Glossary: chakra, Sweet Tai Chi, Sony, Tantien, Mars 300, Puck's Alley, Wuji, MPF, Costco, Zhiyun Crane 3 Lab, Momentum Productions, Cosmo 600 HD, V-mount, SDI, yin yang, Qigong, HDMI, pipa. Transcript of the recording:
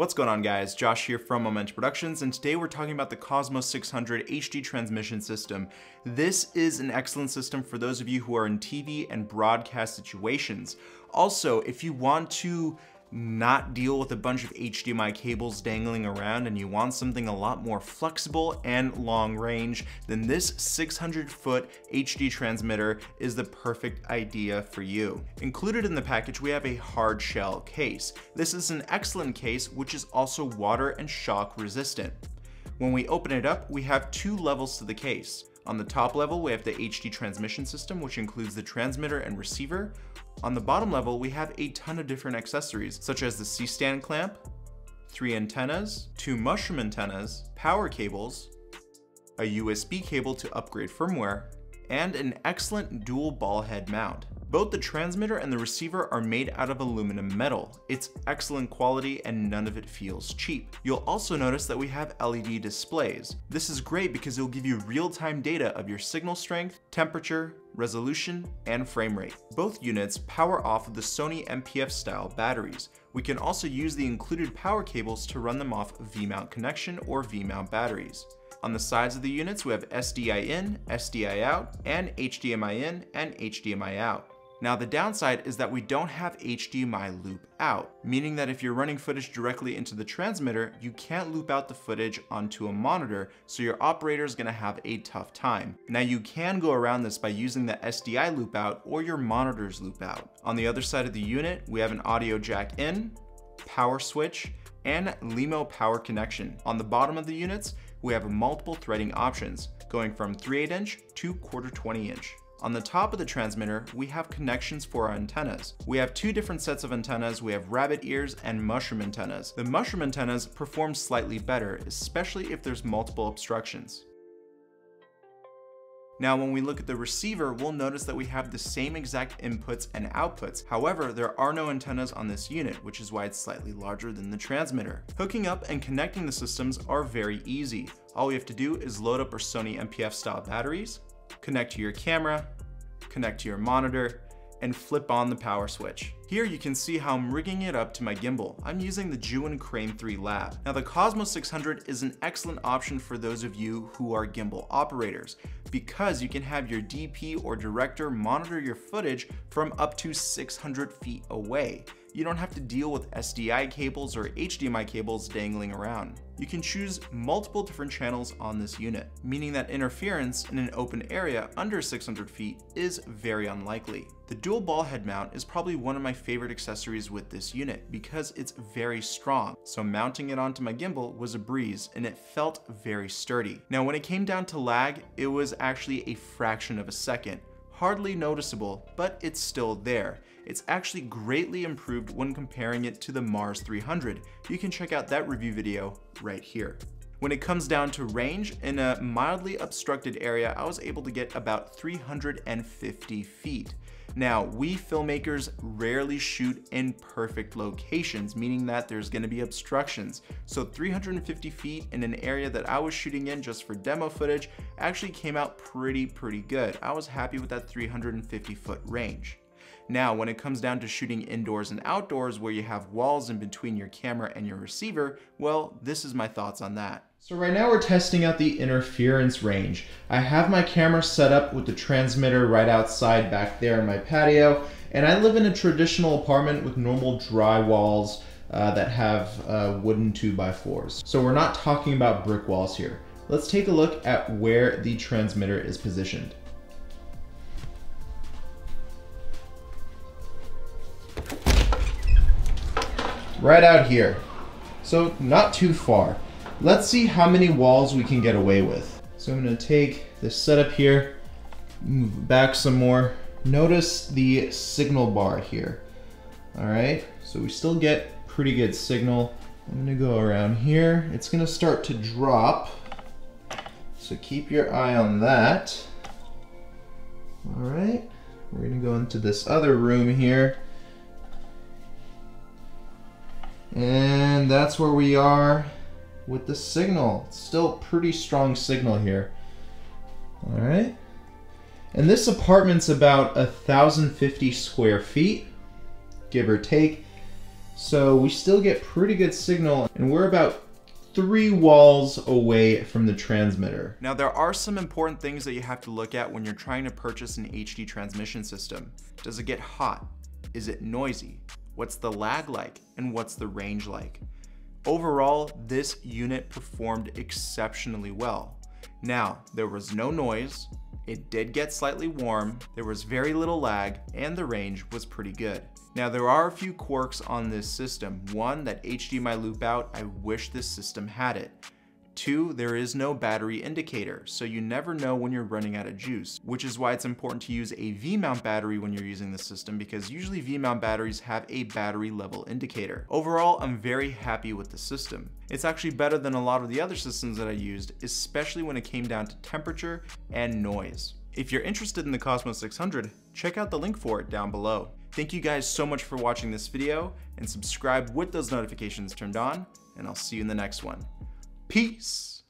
What's going on, guys? Josh here from Momentum Productions, and today we're talking about the Cosmo 600 HD transmission system. This is an excellent system for those of you who are in TV and broadcast situations. Also, if you want to not deal with a bunch of HDMI cables dangling around and you want something a lot more flexible and long range, then this 600-foot HD transmitter is the perfect idea for you. Included in the package, we have a hard shell case. This is an excellent case, which is also water and shock resistant. When we open it up, we have two levels to the case. On the top level, we have the HD transmission system, which includes the transmitter and receiver. On the bottom level, we have a ton of different accessories, such as the C-stand clamp, 3 antennas, 2 mushroom antennas, power cables, a USB cable to upgrade firmware, and an excellent dual ball head mount. Both the transmitter and the receiver are made out of aluminum metal. It's excellent quality and none of it feels cheap. You'll also notice that we have LED displays. This is great because it'll give you real-time data of your signal strength, temperature, resolution, and frame rate. Both units power off of the Sony MPF style batteries. We can also use the included power cables to run them off V-mount connection or V-mount batteries. On the sides of the units, we have SDI in, SDI out, and HDMI in and HDMI out. Now, the downside is that we don't have HDMI loop out, meaning that if you're running footage directly into the transmitter, you can't loop out the footage onto a monitor, so your operator is going to have a tough time. Now, you can go around this by using the SDI loop out or your monitor's loop out. On the other side of the unit, we have an audio jack in, power switch, and LIMO power connection. On the bottom of the units, we have multiple threading options, going from 3/8" to 1/4-20". On the top of the transmitter, we have connections for our antennas. We have two different sets of antennas. We have rabbit ears and mushroom antennas. The mushroom antennas perform slightly better, especially if there's multiple obstructions. Now, when we look at the receiver, we'll notice that we have the same exact inputs and outputs. However, there are no antennas on this unit, which is why it's slightly larger than the transmitter. Hooking up and connecting the systems are very easy. All we have to do is load up our Sony MPF style batteries, connect to your camera, connect to your monitor, and flip on the power switch. Here you can see how I'm rigging it up to my gimbal. I'm using the Zhiyun Crane 3 Lab. Now, the Cosmo 600 is an excellent option for those of you who are gimbal operators, because you can have your DP or director monitor your footage from up to 600 feet away. You don't have to deal with SDI cables or HDMI cables dangling around. You can choose multiple different channels on this unit, meaning that interference in an open area under 600 feet is very unlikely. The dual ball head mount is probably one of my favorite accessories with this unit because it's very strong, so mounting it onto my gimbal was a breeze and it felt very sturdy. Now, when it came down to lag, it was actually a fraction of a second. Hardly noticeable, but it's still there. It's actually greatly improved when comparing it to the Mars 300. You can check out that review video right here. When it comes down to range, in a mildly obstructed area, I was able to get about 350 feet. Now, we filmmakers rarely shoot in perfect locations, meaning that there's going to be obstructions. So 350 feet in an area that I was shooting in just for demo footage actually came out pretty good. I was happy with that 350-foot range. Now, when it comes down to shooting indoors and outdoors where you have walls in between your camera and your receiver, well, this is my thoughts on that. So right now we're testing out the interference range. I have my camera set up with the transmitter right outside back there in my patio, and I live in a traditional apartment with normal dry walls that have wooden 2x4s. So we're not talking about brick walls here. Let's take a look at where the transmitter is positioned. Right out here, so not too far. Let's see how many walls we can get away with. So I'm gonna take this setup here, move back some more. Notice the signal bar here. All right, so we still get pretty good signal. I'm gonna go around here. It's gonna start to drop, so keep your eye on that. All right, we're gonna go into this other room here. And that's where we are with the signal. It's still pretty strong signal here. All right. And this apartment's about 1,050 square feet, give or take. So we still get pretty good signal, and we're about 3 walls away from the transmitter. Now there are some important things that you have to look at when you're trying to purchase an HD transmission system. Does it get hot? Is it noisy? What's the lag like? And what's the range like? Overall, this unit performed exceptionally well. Now, there was no noise, it did get slightly warm, there was very little lag, and the range was pretty good. Now there are a few quirks on this system. 1, that HDMI loop out, I wish this system had it. 2, there is no battery indicator, so you never know when you're running out of juice, which is why it's important to use a V-mount battery when you're using this system, because usually V-mount batteries have a battery level indicator. Overall, I'm very happy with the system. It's actually better than a lot of the other systems that I used, especially when it came down to temperature and noise. If you're interested in the Cosmo 600, check out the link for it down below. Thank you guys so much for watching this video, and subscribe with those notifications turned on, and I'll see you in the next one. Peace.